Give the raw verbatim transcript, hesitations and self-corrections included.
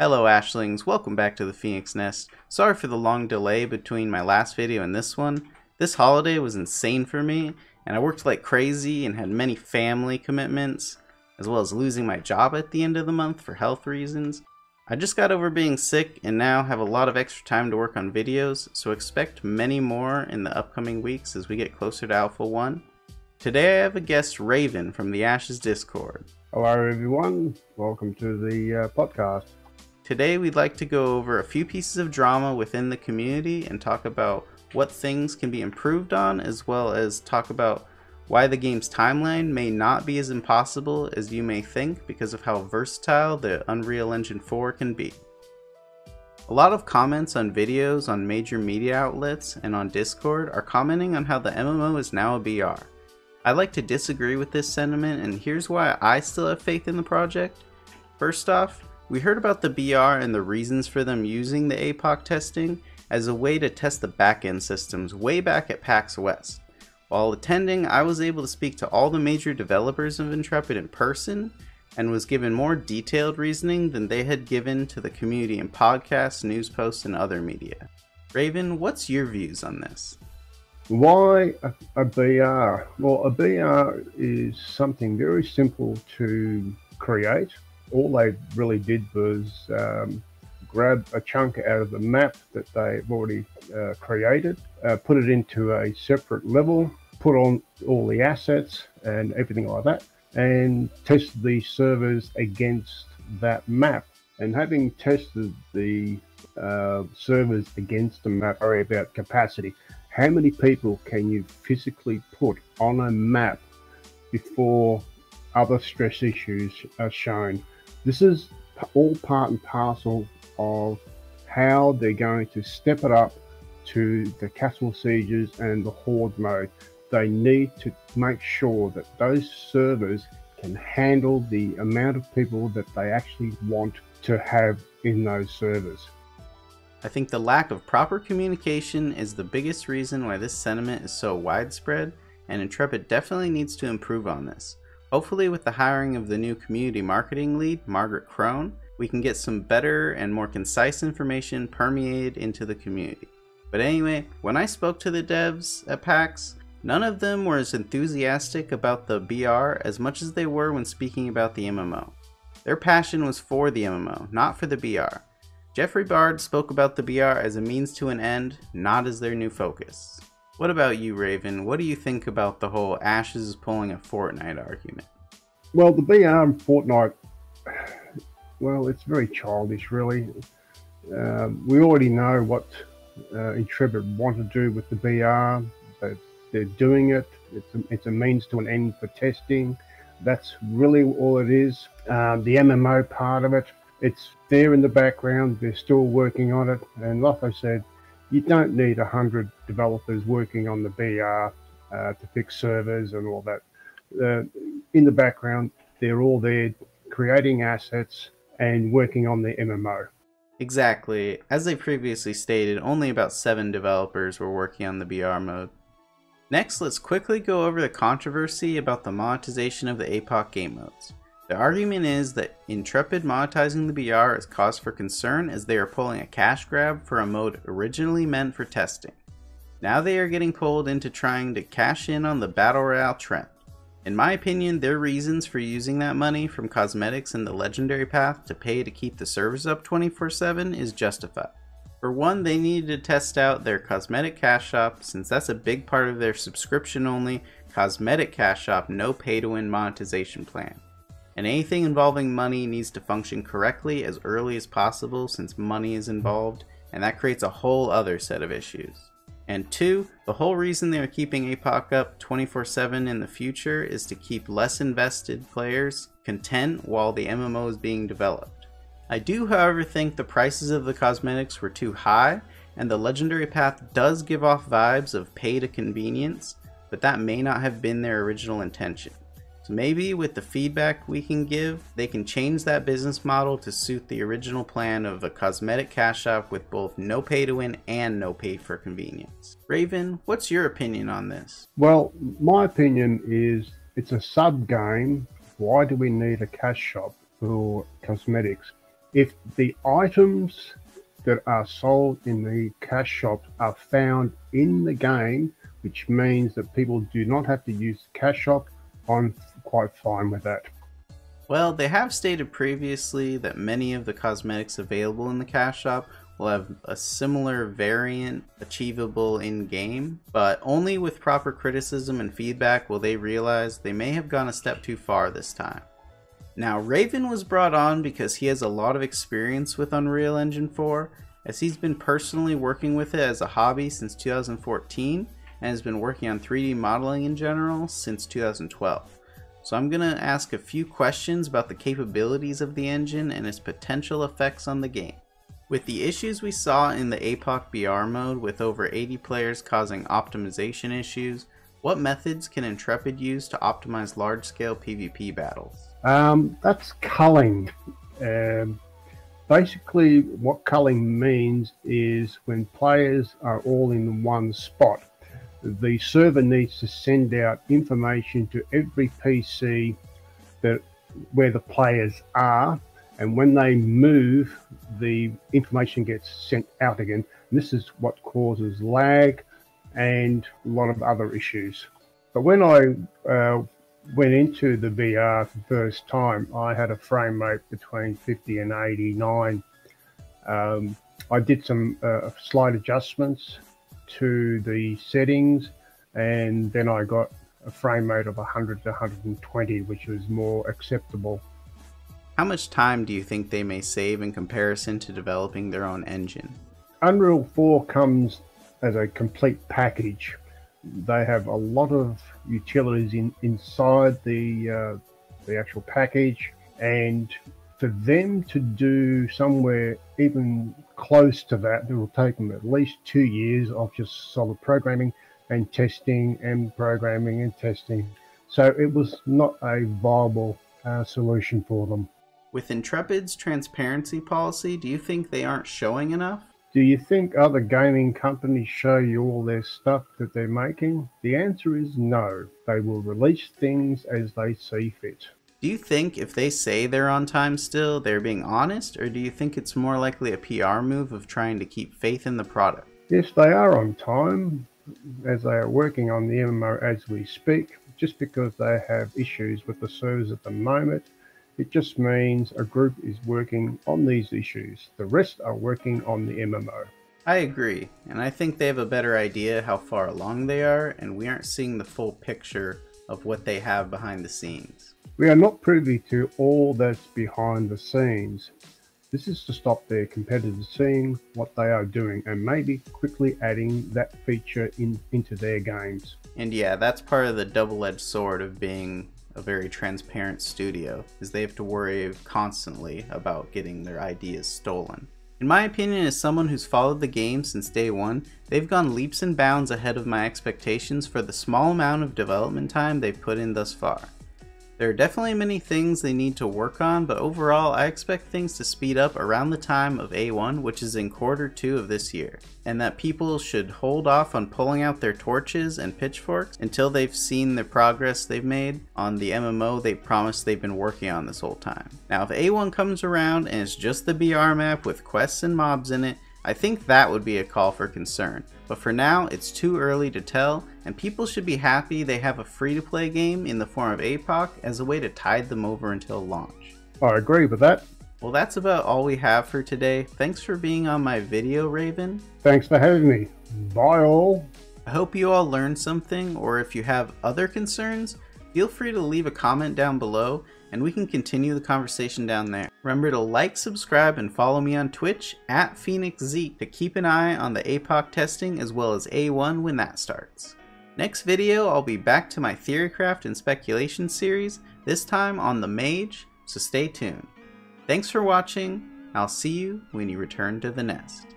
Hello Ashlings, welcome back to the Phoenix Nest. Sorry for the long delay between my last video and this one. This holiday was insane for me, and I worked like crazy and had many family commitments, as well as losing my job at the end of the month for health reasons. I just got over being sick and now have a lot of extra time to work on videos, so expect many more in the upcoming weeks as we get closer to Alpha one. Today I have a guest, Raven, from the Ashes Discord. Hello everyone, welcome to the uh, podcast. Today we'd like to go over a few pieces of drama within the community and talk about what things can be improved on, as well as talk about why the game's timeline may not be as impossible as you may think because of how versatile the Unreal Engine four can be. A lot of comments on videos on major media outlets and on Discord are commenting on how the M M O is now a B R. I'd like to disagree with this sentiment, and here's why I still have faith in the project. First off, we heard about the B R and the reasons for them using the A P O C testing as a way to test the backend systems way back at PAX West. While attending, I was able to speak to all the major developers of Intrepid in person and was given more detailed reasoning than they had given to the community in podcasts, news posts, and other media. Raven, what's your views on this? Why a B R? Well, a B R is something very simple to create. All they really did was um, grab a chunk out of the map that they've already uh, created, uh, put it into a separate level, put on all the assets and everything like that, and test the servers against that map. And having tested the uh, servers against the map, worry about capacity. How many people can you physically put on a map before other stress issues are shown? This is all part and parcel of how they're going to step it up to the castle sieges and the horde mode. They need to make sure that those servers can handle the amount of people that they actually want to have in those servers. I think the lack of proper communication is the biggest reason why this sentiment is so widespread, and Intrepid definitely needs to improve on this. Hopefully with the hiring of the new community marketing lead, Margaret Crone, we can get some better and more concise information permeated into the community. But anyway, when I spoke to the devs at PAX, none of them were as enthusiastic about the B R as much as they were when speaking about the M M O. Their passion was for the M M O, not for the B R. Jeffrey Bard spoke about the B R as a means to an end, not as their new focus. What about you, Raven? What do you think about the whole Ashes is pulling a Fortnite argument? Well, the B R and Fortnite, well, it's very childish, really. Uh, we already know what uh, Intrepid want to do with the B R. They're, they're doing it. It's a, it's a means to an end for testing. That's really all it is. Um, the M M O part of it, it's there in the background. They're still working on it. And like I said, you don't need a hundred developers working on the B R uh, to fix servers and all that. Uh, in the background, they're all there creating assets and working on the M M O. Exactly. As I previously stated, only about seven developers were working on the B R mode. Next, let's quickly go over the controversy about the monetization of the A P O C game modes. The argument is that Intrepid monetizing the B R is cause for concern as they are pulling a cash grab for a mode originally meant for testing. Now they are getting pulled into trying to cash in on the Battle Royale trend. In my opinion, their reasons for using that money from cosmetics and the legendary path to pay to keep the servers up twenty-four seven is justified. For one, they needed to test out their cosmetic cash shop, since that's a big part of their subscription-only cosmetic cash shop no pay-to-win monetization plan. And anything involving money needs to function correctly as early as possible, since money is involved, and that creates a whole other set of issues. And two, the whole reason they are keeping A P O C up twenty-four seven in the future is to keep less invested players content while the M M O is being developed. I do, however, think the prices of the cosmetics were too high, and the legendary path does give off vibes of pay to convenience, but that may not have been their original intention. Maybe with the feedback we can give, they can change that business model to suit the original plan of a cosmetic cash shop with both no pay to win and no pay for convenience. Raven, what's your opinion on this? Well, my opinion is it's a sub game. Why do we need a cash shop for cosmetics? if the items that are sold in the cash shops are found in the game, which means that people do not have to use the cash shop, I'm quite fine with that. Well, they have stated previously that many of the cosmetics available in the cash shop will have a similar variant achievable in-game, but only with proper criticism and feedback will they realize they may have gone a step too far this time. Now, Raven was brought on because he has a lot of experience with Unreal Engine four, as he's been personally working with it as a hobby since two thousand fourteen, and has been working on three D modeling in general since two thousand twelve. So I'm going to ask a few questions about the capabilities of the engine and its potential effects on the game. With the issues we saw in the A P O C B R mode with over eighty players causing optimization issues, what methods can Intrepid use to optimize large-scale PvP battles? Um, that's culling. Um, basically what culling means is when players are all in one spot, the server needs to send out information to every P C that where the players are, and when they move, the information gets sent out again. And this is what causes lag and a lot of other issues. But when I uh, went into the V R for the first time, I had a frame rate between fifty and eighty-nine. Um, I did some uh, slight adjustments to the settings, and then I got a frame rate of one hundred to one hundred twenty, which was more acceptable. How much time do you think they may save in comparison to developing their own engine? Unreal four comes as a complete package. They have a lot of utilities in, inside the, uh, the actual package, and for them to do somewhere even close to that, it will take them at least two years of just solid programming and testing and programming and testing. So it was not a viable uh, solution for them. With Intrepid's transparency policy, do you think they aren't showing enough? Do you think other gaming companies show you all their stuff that they're making? The answer is no. They will release things as they see fit. Do you think if they say they're on time still, they're being honest, or do you think it's more likely a P R move of trying to keep faith in the product? Yes, they are on time, as they are working on the M M O as we speak. Just because they have issues with the servers at the moment, it just means a group is working on these issues. The rest are working on the M M O. I agree, and I think they have a better idea how far along they are, and we aren't seeing the full picture of what they have behind the scenes. We are not privy to all that's behind the scenes. This is to stop their competitors seeing what they are doing and maybe quickly adding that feature in, into their games. And yeah, that's part of the double-edged sword of being a very transparent studio, is they have to worry constantly about getting their ideas stolen. In my opinion, as someone who's followed the game since day one, they've gone leaps and bounds ahead of my expectations for the small amount of development time they've put in thus far. There are definitely many things they need to work on, but overall I expect things to speed up around the time of A one, which is in quarter two of this year, and that people should hold off on pulling out their torches and pitchforks until they've seen the progress they've made on the M M O they promised they've been working on this whole time. Now if A one comes around and it's just the B R map with quests and mobs in it, I think that would be a call for concern, but for now it's too early to tell, and people should be happy they have a free-to-play game in the form of A P O C as a way to tide them over until launch. I agree with that. Well, that's about all we have for today. Thanks for being on my video, Raven. Thanks for having me. Bye all. I hope you all learned something, or if you have other concerns, feel free to leave a comment down below and we can continue the conversation down there. Remember to like, subscribe, and follow me on Twitch at PhoenixZeke to keep an eye on the A P O C testing as well as A one when that starts. Next video, I'll be back to my Theorycraft and Speculation series, this time on the Mage, so stay tuned. Thanks for watching, I'll see you when you return to the nest.